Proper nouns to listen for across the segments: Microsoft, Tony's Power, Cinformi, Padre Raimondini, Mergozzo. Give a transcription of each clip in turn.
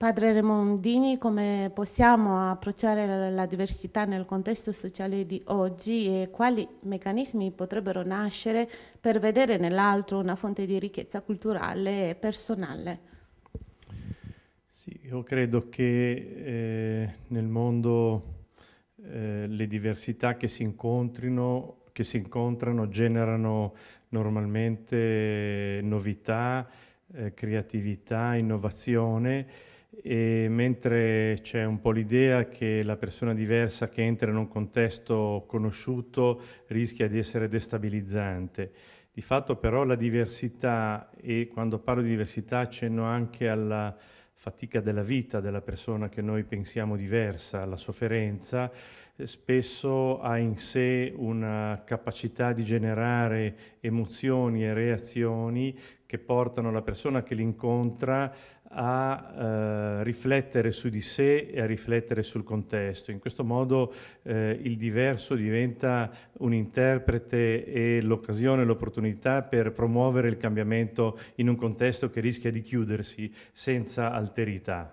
Padre Raimondini, come possiamo approcciare la diversità nel contesto sociale di oggi e quali meccanismi potrebbero nascere per vedere nell'altro una fonte di ricchezza culturale e personale? Sì, io credo che nel mondo le diversità che si incontrano generano normalmente novità, creatività, innovazione. E mentre c'è un po' l'idea che la persona diversa che entra in un contesto conosciuto rischia di essere destabilizzante, di fatto però la diversità, e quando parlo di diversità accenno anche alla fatica della vita della persona che noi pensiamo diversa, alla sofferenza, spesso ha in sé una capacità di generare emozioni e reazioni che portano la persona che l'incontra a riflettere su di sé e a riflettere sul contesto. In questo modo il diverso diventa un interprete e l'occasione, l'opportunità per promuovere il cambiamento in un contesto che rischia di chiudersi senza alterità.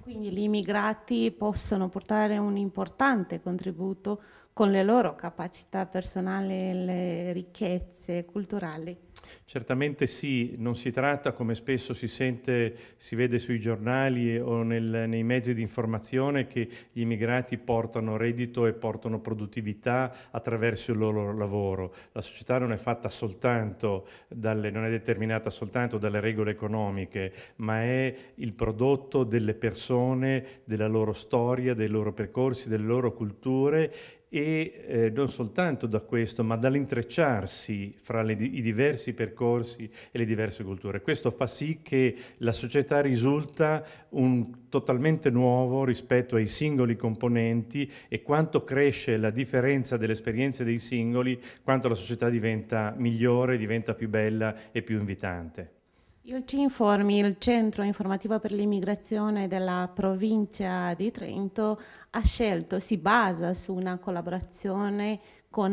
Quindi gli immigrati possono portare un importante contributo con le loro capacità personali e le ricchezze culturali. Certamente sì, non si tratta, come spesso si vede sui giornali o nei mezzi di informazione, che gli immigrati portano reddito e portano produttività attraverso il loro lavoro. La società non è fatta soltanto non è determinata soltanto dalle regole economiche, ma è il prodotto delle persone, della loro storia, dei loro percorsi, delle loro culture, e non soltanto da questo, ma dall'intrecciarsi fra i diversi percorsi e le diverse culture. Questo fa sì che la società risulta totalmente nuovo rispetto ai singoli componenti, e quanto cresce la differenza delle esperienze dei singoli, quanto la società diventa migliore, diventa più bella e più invitante. Il Cinformi, il centro informativo per l'immigrazione della provincia di Trento, si basa su una collaborazione con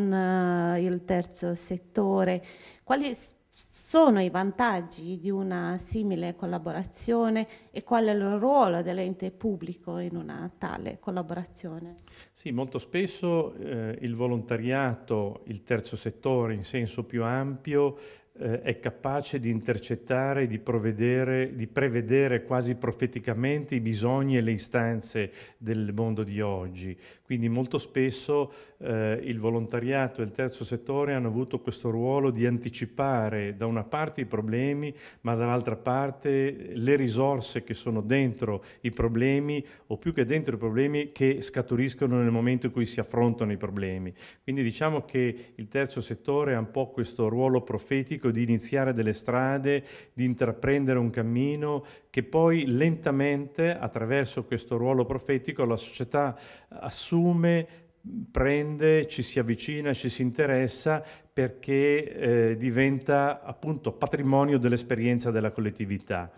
il terzo settore. Quali sono i vantaggi di una simile collaborazione e qual è il ruolo dell'ente pubblico in una tale collaborazione? Sì, molto spesso il volontariato, il terzo settore in senso più ampio, è capace di intercettare, di prevedere quasi profeticamente i bisogni e le istanze del mondo di oggi. Quindi molto spesso il volontariato e il terzo settore hanno avuto questo ruolo di anticipare da una parte i problemi, ma dall'altra parte le risorse che sono dentro i problemi, o più che dentro i problemi, che scaturiscono nel momento in cui si affrontano i problemi. Quindi diciamo che il terzo settore ha un po' questo ruolo profetico di iniziare delle strade, di intraprendere un cammino che poi lentamente, attraverso questo ruolo profetico, la società assume, prende, ci si avvicina, ci si interessa, perché diventa appunto patrimonio dell'esperienza della collettività.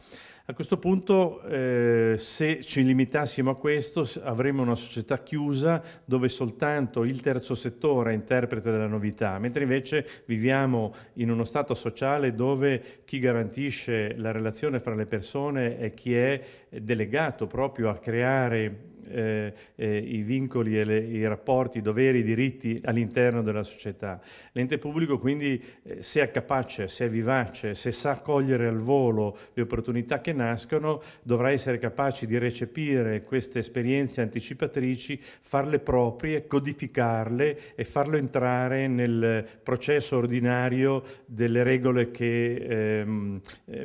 A questo punto, se ci limitassimo a questo, avremmo una società chiusa dove soltanto il terzo settore è interprete della novità, mentre invece viviamo in uno stato sociale dove chi garantisce la relazione fra le persone è chi è delegato proprio a creare i vincoli e i rapporti, i doveri, i diritti all'interno della società. L'ente pubblico quindi, se è capace, se è vivace, se sa cogliere al volo le opportunità che nascono, dovrà essere capace di recepire queste esperienze anticipatrici, farle proprie, codificarle e farlo entrare nel processo ordinario delle regole che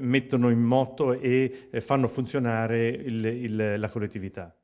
mettono in moto e fanno funzionare la collettività.